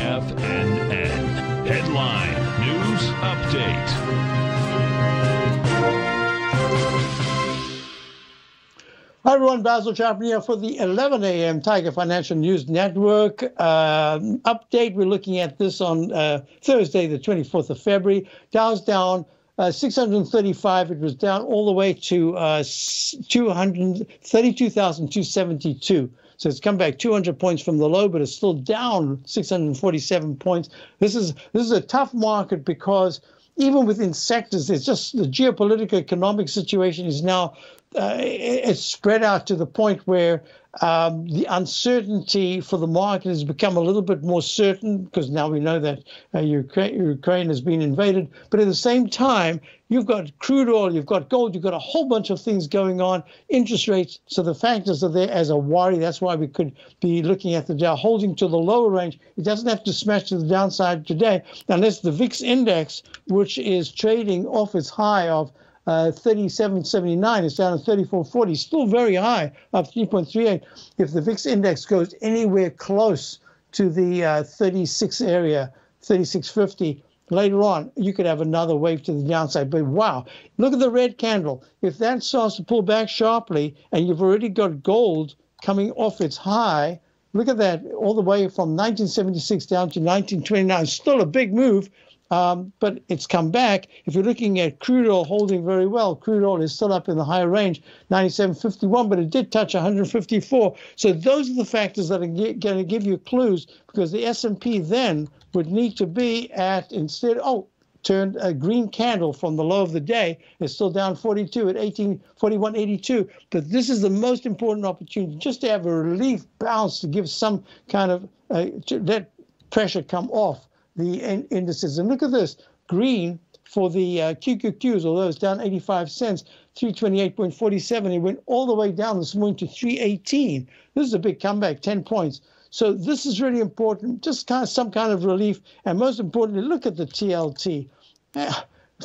FNN. Headline News Update. Hi, everyone. Basil Chapman here for the 11 a.m. Tiger Financial News Network update. We're looking at this on Thursday, the 24th of February. Dow's down 635. It was down all the way to 232,272. So it's come back 200 points from the low, but it's still down 647 points. This is a tough market because even within sectors, it's just the geopolitical economic situation is now it's spread out to the point where the uncertainty for the market has become a little bit more certain because now we know that Ukraine has been invaded. But at the same time, you've got crude oil, you've got gold, you've got a whole bunch of things going on, interest rates. So the factors are there as a worry. That's why we could be looking at the Dow holding to the lower range. It doesn't have to smash to the downside today unless the VIX index, which is trading off its high of 37.79, it's down at 34.40, still very high, up 3.38. If the VIX index goes anywhere close to the 36 area, 36.50, later on, you could have another wave to the downside. But wow, look at the red candle. If that starts to pull back sharply and you've already got gold coming off its high, look at that, all the way from 1976 down to 1929, still a big move. But it's come back. If you're looking at crude oil holding very well, crude oil is still up in the higher range, 97.51, but it did touch 154. So those are the factors that are going to give you clues, because the S&P then would need to be at, instead, turned a green candle from the low of the day. It's still down 42 at 1841.82. But this is the most important opportunity, just to have a relief bounce to give some kind of that pressure come off the indices. And look at this, green for the QQQs, although it's down 85 cents, 328.47. It went all the way down this morning to 318. This is a big comeback, 10 points. So this is really important, just kind of some kind of relief. And most importantly, look at the TLT.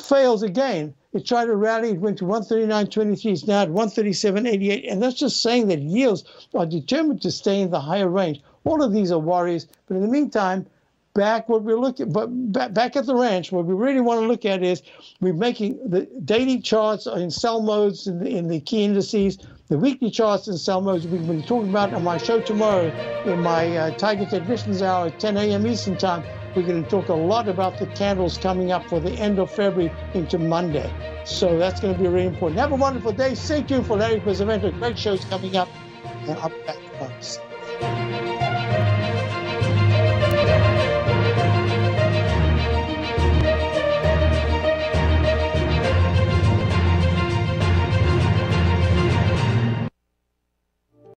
Fails again. It tried to rally. It went to 139.23. It's now at 137.88. And that's just saying that yields are determined to stay in the higher range. All of these are worries. But in the meantime, back at the ranch, what we really want to look at is we're making the daily charts in sell modes in the key indices, the weekly charts in sell modes we've been talking about on my show tomorrow in my Tiger Technician's hour at 10 a.m. Eastern time. We're going to talk a lot about the candles coming up for the end of February into Monday. So that's going to be really important. Have a wonderful day. Stay tuned for Larry Pesavento. Great shows coming up. And I'll be back.